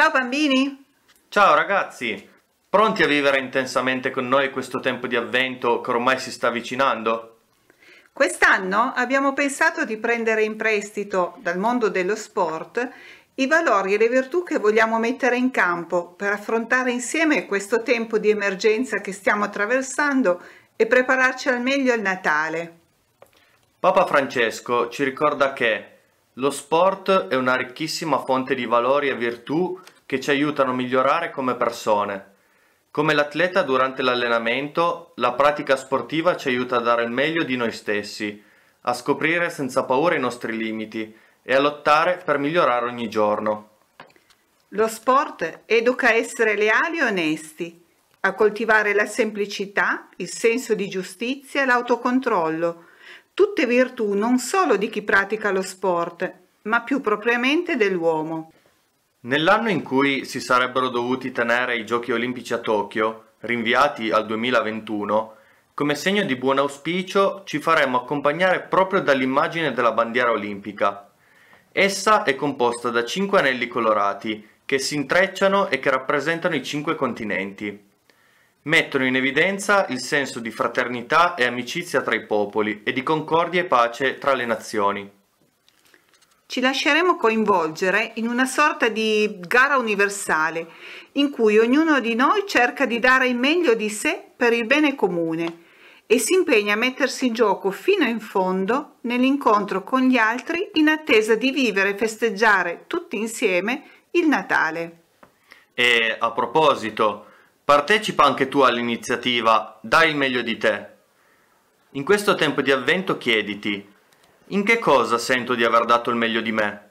Ciao bambini! Ciao ragazzi! Pronti a vivere intensamente con noi questo tempo di avvento che ormai si sta avvicinando? Quest'anno abbiamo pensato di prendere in prestito dal mondo dello sport i valori e le virtù che vogliamo mettere in campo per affrontare insieme questo tempo di emergenza che stiamo attraversando e prepararci al meglio al Natale. Papa Francesco ci ricorda che lo sport è una ricchissima fonte di valori e virtù che ci aiutano a migliorare come persone. Come l'atleta durante l'allenamento, la pratica sportiva ci aiuta a dare il meglio di noi stessi, a scoprire senza paura i nostri limiti e a lottare per migliorare ogni giorno. Lo sport educa a essere leali e onesti, a coltivare la semplicità, il senso di giustizia e l'autocontrollo, tutte virtù non solo di chi pratica lo sport, ma più propriamente dell'uomo. Nell'anno in cui si sarebbero dovuti tenere i Giochi Olimpici a Tokyo, rinviati al 2021, come segno di buon auspicio ci faremo accompagnare proprio dall'immagine della bandiera olimpica. Essa è composta da 5 anelli colorati che si intrecciano e che rappresentano i 5 continenti. Mettono in evidenza il senso di fraternità e amicizia tra i popoli e di concordia e pace tra le nazioni. Ci lasceremo coinvolgere in una sorta di gara universale, in cui ognuno di noi cerca di dare il meglio di sé per il bene comune e si impegna a mettersi in gioco fino in fondo nell'incontro con gli altri in attesa di vivere e festeggiare tutti insieme il Natale. E a proposito, partecipa anche tu all'iniziativa Dai il meglio di te. In questo tempo di avvento chiediti: in che cosa sento di aver dato il meglio di me?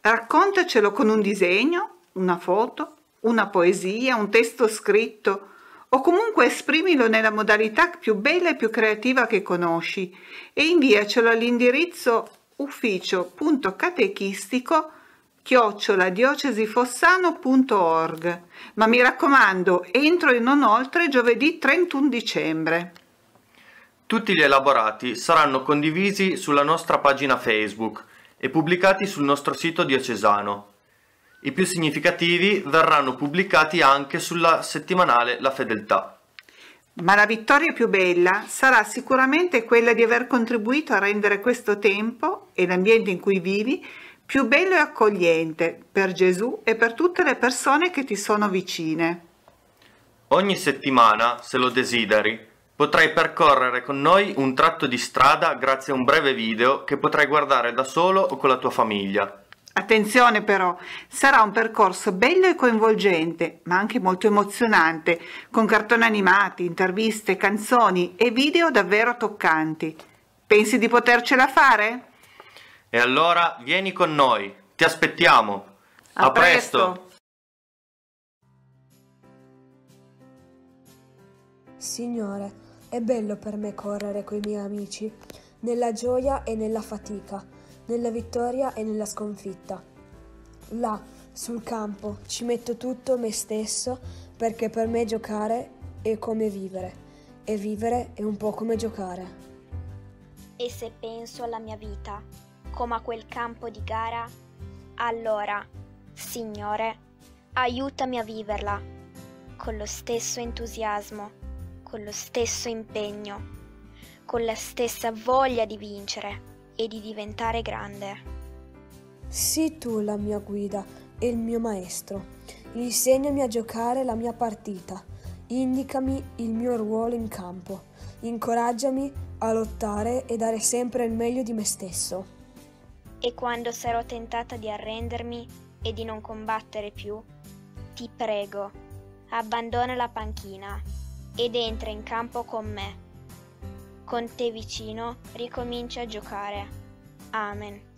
Raccontacelo con un disegno, una foto, una poesia, un testo scritto, o comunque esprimilo nella modalità più bella e più creativa che conosci e inviacelo all'indirizzo ufficio.catechistico@diocesifossano.org. Ma mi raccomando, entro e non oltre giovedì 31 dicembre. Tutti gli elaborati saranno condivisi sulla nostra pagina Facebook e pubblicati sul nostro sito diocesano. I più significativi verranno pubblicati anche sulla settimanale La Fedeltà. Ma la vittoria più bella sarà sicuramente quella di aver contribuito a rendere questo tempo e l'ambiente in cui vivi più bello e accogliente per Gesù e per tutte le persone che ti sono vicine. Ogni settimana, se lo desideri, potrai percorrere con noi un tratto di strada grazie a un breve video che potrai guardare da solo o con la tua famiglia. Attenzione però, sarà un percorso bello e coinvolgente, ma anche molto emozionante, con cartoni animati, interviste, canzoni e video davvero toccanti. Pensi di potercela fare? E allora vieni con noi, ti aspettiamo! A presto! Signore, è bello per me correre coi miei amici, nella gioia e nella fatica, nella vittoria e nella sconfitta. Là, sul campo, ci metto tutto me stesso perché per me giocare è come vivere, e vivere è un po' come giocare. E se penso alla mia vita, come a quel campo di gara, allora, Signore, aiutami a viverla, con lo stesso entusiasmo, con lo stesso impegno, con la stessa voglia di vincere e di diventare grande. Sii tu la mia guida e il mio maestro, insegnami a giocare la mia partita, indicami il mio ruolo in campo, incoraggiami a lottare e dare sempre il meglio di me stesso. E quando sarò tentata di arrendermi e di non combattere più, ti prego, abbandona la panchina ed entra in campo con me. Con te vicino ricomincia a giocare. Amen.